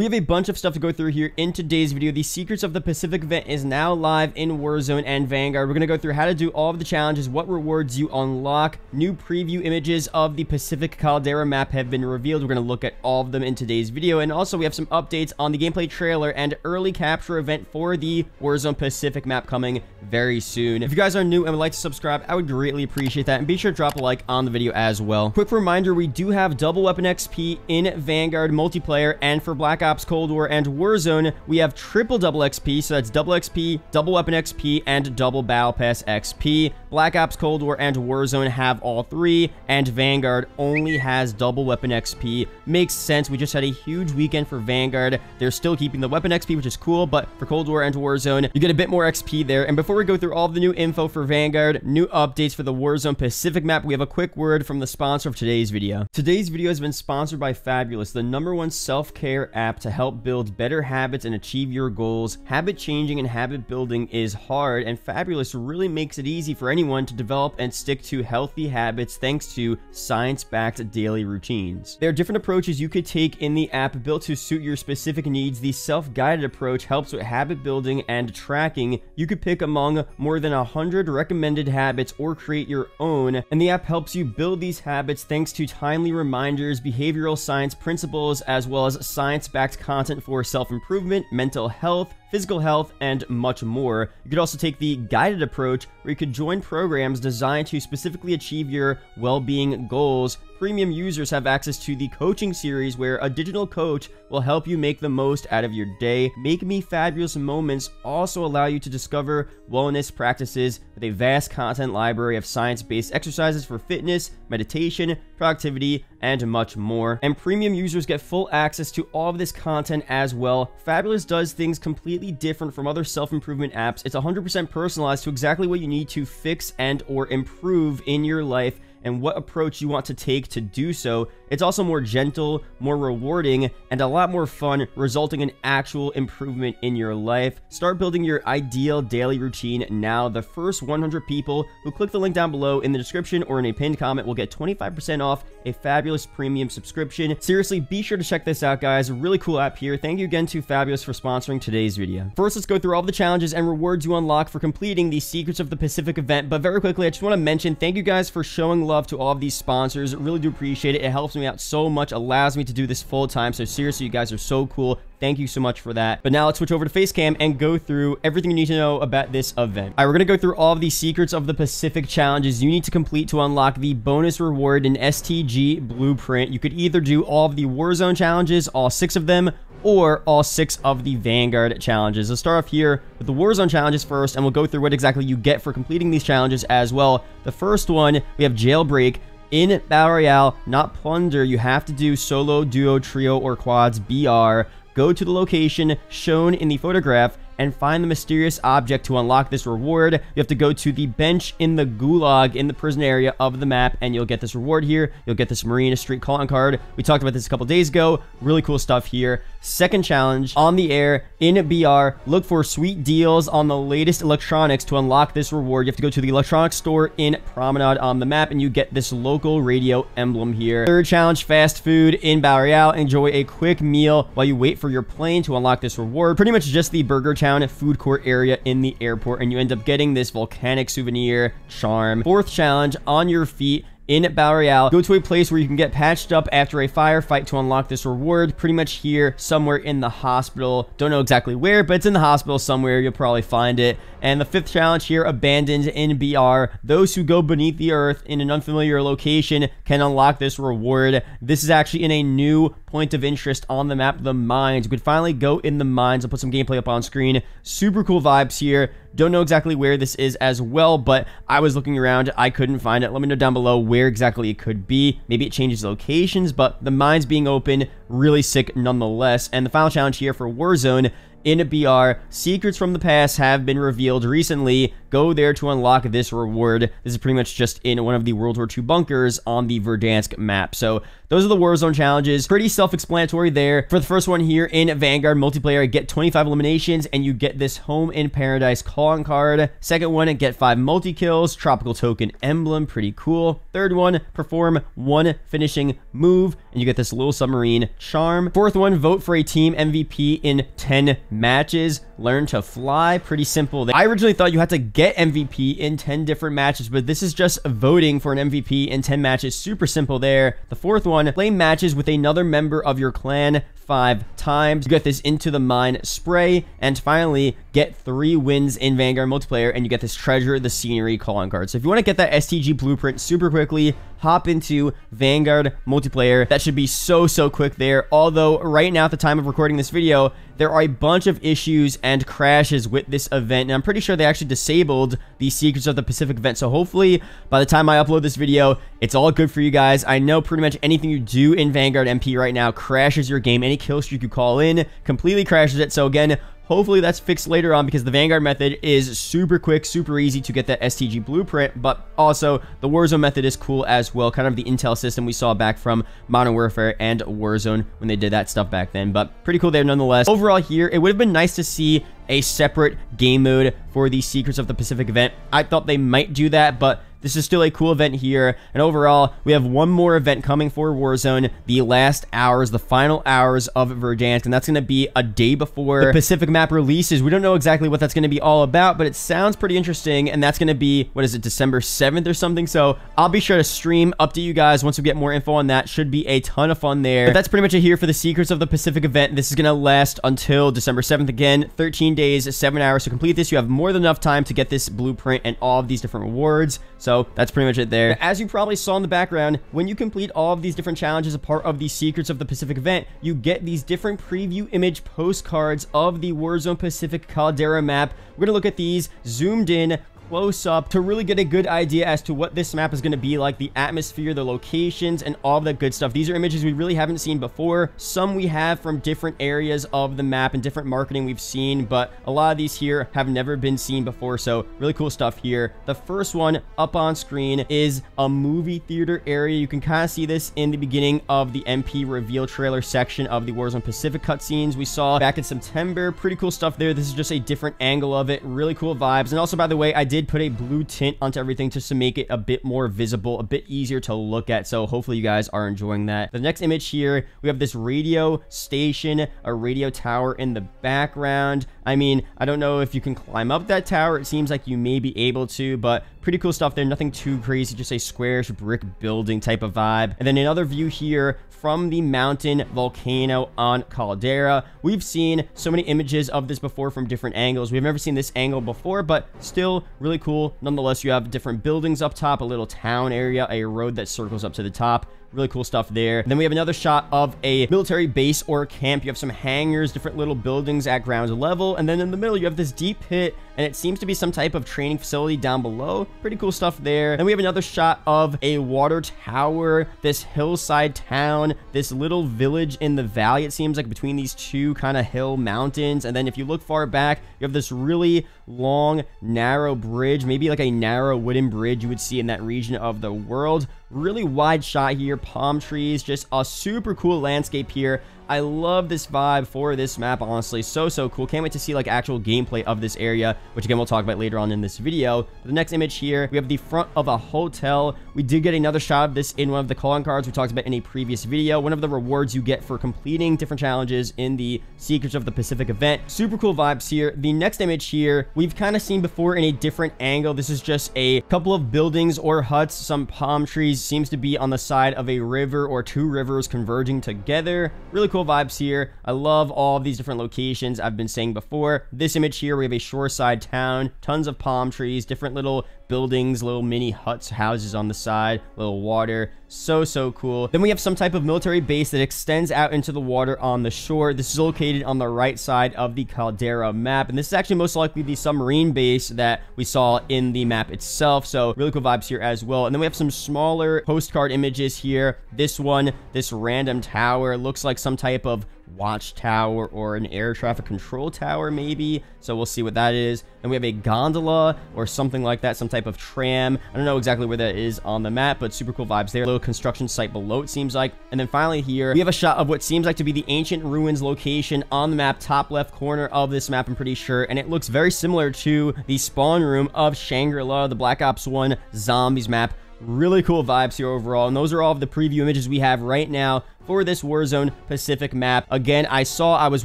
We have a bunch of stuff to go through here in today's video. The Secrets of the Pacific event is now live in Warzone and Vanguard. We're going to go through how to do all of the challenges, what rewards you unlock, new preview images of the Pacific Caldera map have been revealed. We're going to look at all of them in today's video, and also we have some updates on the gameplay trailer and early capture event for the Warzone Pacific map coming very soon. If you guys are new and would like to subscribe, I would greatly appreciate that, and be sure to drop a like on the video as well. Quick reminder, we do have double weapon XP in Vanguard multiplayer, and for Black Ops Cold War and Warzone, we have triple XP, so that's double XP, double weapon XP, and double battle pass XP. Black Ops Cold War and Warzone have all three, and Vanguard only has double weapon XP. Makes sense. We just had a huge weekend for Vanguard. They're still keeping the weapon XP, which is cool, but for Cold War and Warzone, you get a bit more XP there. And before we go through all of the new info for Vanguard, new updates for the Warzone Pacific map, we have a quick word from the sponsor of today's video. Today's video has been sponsored by Fabulous, the #1 self-care app to help build better habits and achieve your goals. Habit changing and habit building is hard, and Fabulous really makes it easy for anyone to develop and stick to healthy habits thanks to science-backed daily routines. There are different approaches you could take in the app built to suit your specific needs. The self-guided approach helps with habit building and tracking. You could pick among more than 100 recommended habits or create your own, and the app helps you build these habits thanks to timely reminders, behavioral science principles, as well as science-backed content for self-improvement, mental health, physical health, and much more. You could also take the guided approach, where you could join programs designed to specifically achieve your well-being goals. Premium users have access to the coaching series, where a digital coach will help you make the most out of your day. Make Me Fabulous moments also allow you to discover wellness practices with a vast content library of science-based exercises for fitness, meditation, productivity, and much more. And premium users get full access to all of this content as well. Fabulous does things completely different from other self-improvement apps. It's 100% personalized to exactly what you need to fix and or improve in your life, and what approach you want to take to do so. It's also more gentle, more rewarding, and a lot more fun, resulting in actual improvement in your life. Start building your ideal daily routine now. The first 100 people who click the link down below in the description or in a pinned comment will get 25% off a Fabulous premium subscription. Seriously, be sure to check this out, guys. Really cool app here. Thank you again to Fabulous for sponsoring today's video. First, let's go through all the challenges and rewards you unlock for completing the Secrets of the Pacific event. But very quickly, I just want to mention thank you guys for showing love to all of these sponsors. Really do appreciate it. It helps me out so much, allows me to do this full time. So seriously, you guys are so cool. Thank you so much for that. But now let's switch over to Facecam and go through everything you need to know about this event. All right, we're going to go through all of the Secrets of the Pacific challenges you need to complete to unlock the bonus reward in STG Blueprint. You could either do all of the Warzone challenges, all 6 of them, or all 6 of the Vanguard challenges. Let's start off here with the Warzone challenges first, and we'll go through what exactly you get for completing these challenges as well. The first one, we have Jailbreak. In Battle Royale, not Plunder, you have to do solo, duo, trio, or quads BR. Go to the location shown in the photograph and find the mysterious object to unlock this reward. You have to go to the bench in the gulag in the prison area of the map, and you'll get this reward here. You'll get this Marina Street Calling card. We talked about this a couple days ago. Really cool stuff here. Second challenge, on the air in BR, look for sweet deals on the latest electronics to unlock this reward. You have to go to the electronics store in Promenade on the map, and you get this local radio emblem here. Third challenge, fast food in Battle Royale. Enjoy a quick meal while you wait for your plane to unlock this reward. Pretty much just the burger challenge. Food court area in the airport, and you end up getting this volcanic souvenir charm. Fourth challenge, on your feet in Battle Royale, go to a place where you can get patched up after a firefight to unlock this reward. Pretty much here, somewhere in the hospital. Don't know exactly where, but it's in the hospital somewhere. You'll probably find it. And the fifth challenge here, Abandoned in BR. Those who go beneath the earth in an unfamiliar location can unlock this reward. This is actually in a new point of interest on the map, the mines. You could finally go in the mines. I'll put some gameplay up on screen. Super cool vibes here. Don't know exactly where this is as well, but I was looking around. I couldn't find it. Let me know down below where exactly it could be. Maybe it changes locations, but the mines being open, really sick nonetheless. And the final challenge here for Warzone in BR, secrets from the past have been revealed recently. Go there to unlock this reward. This is pretty much just in one of the World War II bunkers on the Verdansk map. So those are the Warzone challenges. Pretty self-explanatory there. For the first one here in Vanguard multiplayer, get 25 eliminations and you get this Home in Paradise Calling card. Second one, get 5 multi-kills, tropical token emblem, pretty cool. Third one, perform 1 finishing move. and you get this little submarine charm. Fourth one, vote for a team MVP in 10 matches. Learn to fly. Pretty simple. I originally thought you had to get MVP in 10 different matches, but this is just voting for an MVP in 10 matches. Super simple there. The fourth one, play matches with another member of your clan 5 times. You get this Into the Mine spray. And finally, get 3 wins in Vanguard multiplayer, and you get this Treasure the Scenery calling card. So if you want to get that STG blueprint super quickly, hop into Vanguard multiplayer. That should be so quick there. Although right now at the time of recording this video, there are a bunch of issues and crashes with this event, and I'm pretty sure they actually disabled the Secrets of the Pacific event. So hopefully by the time I upload this video, it's all good for you guys. I know pretty much anything you do in Vanguard MP right now crashes your game. Any kill streak you call in completely crashes it. So again, hopefully that's fixed later on, because the Vanguard method is super quick, super easy to get that STG blueprint, but also the Warzone method is cool as well, kind of the intel system we saw back from Modern Warfare and Warzone when they did that stuff back then, but pretty cool there nonetheless. Overall here, it would have been nice to see a separate game mode for the Secrets of the Pacific event. I thought they might do that, but this is still a cool event here, and overall, we have one more event coming for Warzone, the last hours, the final hours of Verdansk, and that's going to be a day before the Pacific map releases. We don't know exactly what that's going to be all about, but it sounds pretty interesting, and that's going to be, what is it, December 7th or something? So I'll be sure to stream up to you guys once we get more info on that. Should be a ton of fun there. But that's pretty much it here for the Secrets of the Pacific event. This is going to last until December 7th again, 13 days, 7 hours to complete this. You have more than enough time to get this blueprint and all of these different rewards. So that's pretty much it there. As you probably saw in the background, when you complete all of these different challenges, a part of the Secrets of the Pacific event, you get these different preview image postcards of the Warzone Pacific Caldera map. We're gonna look at these zoomed in, close up, to really get a good idea as to what this map is going to be like, the atmosphere, the locations, and all that good stuff. These are images we really haven't seen before. Some we have from different areas of the map and different marketing we've seen, but a lot of these here have never been seen before, so really cool stuff here. The first one up on screen is a movie theater area. You can kind of see this in the beginning of the MP reveal trailer section of the Warzone Pacific cutscenes we saw back in September. Pretty cool stuff there. This is just a different angle of it. Really cool vibes. And also, by the way, I did put a blue tint onto everything just to make it a bit more visible, a bit easier to look at, so hopefully you guys are enjoying that. The next image here, we have this radio station, a radio tower in the background. I mean, I don't know if you can climb up that tower. It seems like you may be able to, but pretty cool stuff there. Nothing too crazy, just a squarish brick building type of vibe. And then another view here from the mountain volcano on Caldera. We've seen so many images of this before from different angles. We've never seen this angle before, but still really cool. Nonetheless, you have different buildings up top, a little town area, a road that circles up to the top. Really cool stuff there. And then we have another shot of a military base or camp. You have some hangars, different little buildings at ground level. And then in the middle, you have this deep pit, and it seems to be some type of training facility down below. Pretty cool stuff there. Then we have another shot of a water tower, this hillside town, this little village in the valley, it seems like, between these two kind of hill mountains. And then if you look far back, you have this really long, narrow bridge, maybe like a narrow wooden bridge you would see in that region of the world. Really wide shot here, palm trees, just a super cool landscape here. I love this vibe for this map, honestly. So cool. Can't wait to see like actual gameplay of this area, which again, we'll talk about later on in this video. The next image here, we have the front of a hotel. We did get another shot of this in one of the calling cards we talked about in a previous video, one of the rewards you get for completing different challenges in the Secrets of the Pacific event. Super cool vibes here. The next image here, we've kind of seen before in a different angle. This is just a couple of buildings or huts, some palm trees, seems to be on the side of a river or two rivers converging together. Really cool vibes here. I love all of these different locations. I've been saying before, this image here, we have a shoreside town, tons of palm trees, different little buildings, little mini huts, houses on the side, little water. So cool. Then we have some type of military base that extends out into the water on the shore. This is located on the right side of the Caldera map, and this is actually most likely the submarine base that we saw in the map itself. So really cool vibes here as well. And then we have some smaller postcard images here. This one, this random tower, looks like some type of watchtower or an air traffic control tower maybe, so we'll see what that is. And we have a gondola or something like that, some type of tram. I don't know exactly where that is on the map, but super cool vibes there. A little construction site below, it seems like. And then finally here, we have a shot of what seems like to be the ancient ruins location on the map, top left corner of this map, I'm pretty sure, and it looks very similar to the spawn room of Shangri-La, the Black Ops 1 zombies map. Really cool vibes here overall, and those are all of the preview images we have right now for this Warzone Pacific map. Again, I was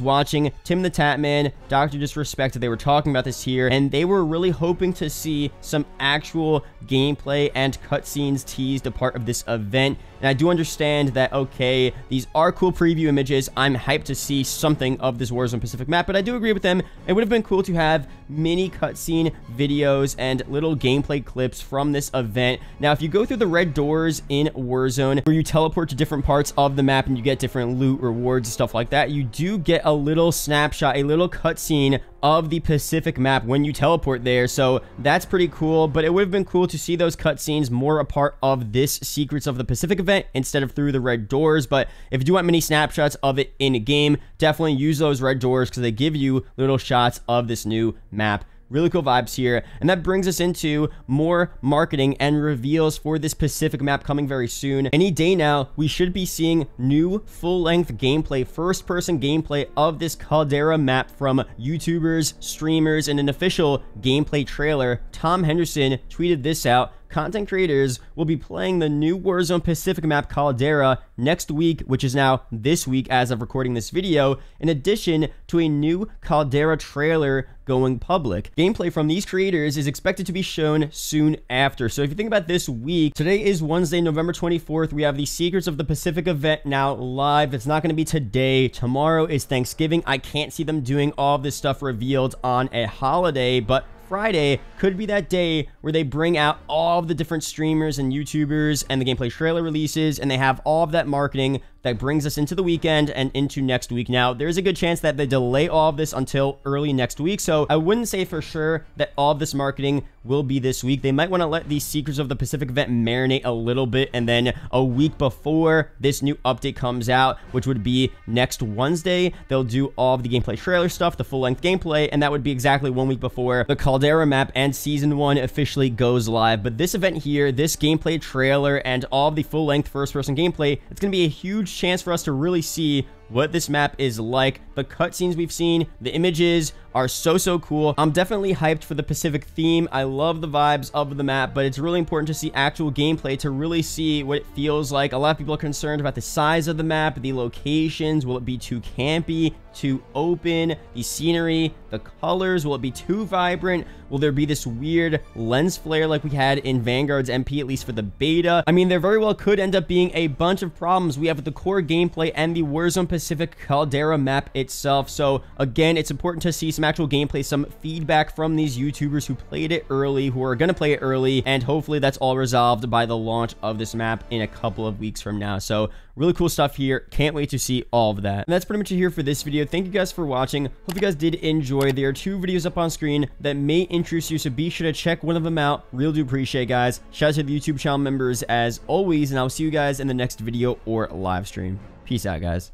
watching Tim the Tatman, Dr. Disrespect, they were talking about this here, and they were really hoping to see some actual gameplay and cutscenes teased a part of this event. And I do understand that, okay, these are cool preview images. I'm hyped to see something of this Warzone Pacific map, but I do agree with them. It would have been cool to have mini cutscene videos and little gameplay clips from this event. Now, if you go through the red doors in Warzone, where you teleport to different parts of the map and you get different loot, rewards, and stuff like that, you do get a little snapshot, a little cutscene of the Pacific map when you teleport there, so that's pretty cool. But it would have been cool to see those cutscenes more a part of this Secrets of the Pacific event instead of through the red doors. But if you do want mini snapshots of it in a game, definitely use those red doors because they give you little shots of this new map. Really cool vibes here. And that brings us into more marketing and reveals for this Pacific map coming very soon. Any day now, we should be seeing new full-length gameplay, first-person gameplay of this Caldera map from YouTubers, streamers, and an official gameplay trailer. Tom Henderson tweeted this out. Content creators will be playing the new Warzone Pacific map Caldera next week, which is now this week as of recording this video, in addition to a new Caldera trailer going public. Gameplay from these creators is expected to be shown soon after. So if you think about this week, today is Wednesday, November 24th. We have the Secrets of the Pacific event now live. It's not going to be today. Tomorrow is Thanksgiving. I can't see them doing all this stuff revealed on a holiday, but Friday could be that day where they bring out all of the different streamers and YouTubers and the gameplay trailer releases, and they have all of that marketing that brings us into the weekend and into next week. Now, there's a good chance that they delay all of this until early next week, so I wouldn't say for sure that all of this marketing will be this week. They might want to let the Secrets of the Pacific event marinate a little bit, and then a week before this new update comes out, which would be next Wednesday, they'll do all of the gameplay trailer stuff, the full-length gameplay, and that would be exactly 1 week before the Caldera map and Season 1 officially goes live. But this event here, this gameplay trailer, and all of the full-length first-person gameplay, it's going to be a huge chance for us to really see what this map is like. The cutscenes we've seen, the images are so cool. I'm definitely hyped for the Pacific theme. I love the vibes of the map, but it's really important to see actual gameplay to really see what it feels like. A lot of people are concerned about the size of the map, the locations. Will it be too campy, too open? The scenery, the colors, will it be too vibrant? Will there be this weird lens flare like we had in Vanguard's MP, at least for the beta? I mean, there very well could end up being a bunch of problems we have with the core gameplay and the Warzone Pacific Caldera map itself. So again, it's important to see some actual gameplay, some feedback from these YouTubers who played it early, who are going to play it early, and hopefully that's all resolved by the launch of this map in a couple of weeks from now. So really cool stuff here. Can't wait to see all of that. And that's pretty much it here for this video. Thank you guys for watching. Hope you guys did enjoy. There are two videos up on screen that may interest you, so be sure to check one of them out. Real do appreciate, guys. Shout out to the YouTube channel members as always, and I'll see you guys in the next video or live stream. Peace out, guys.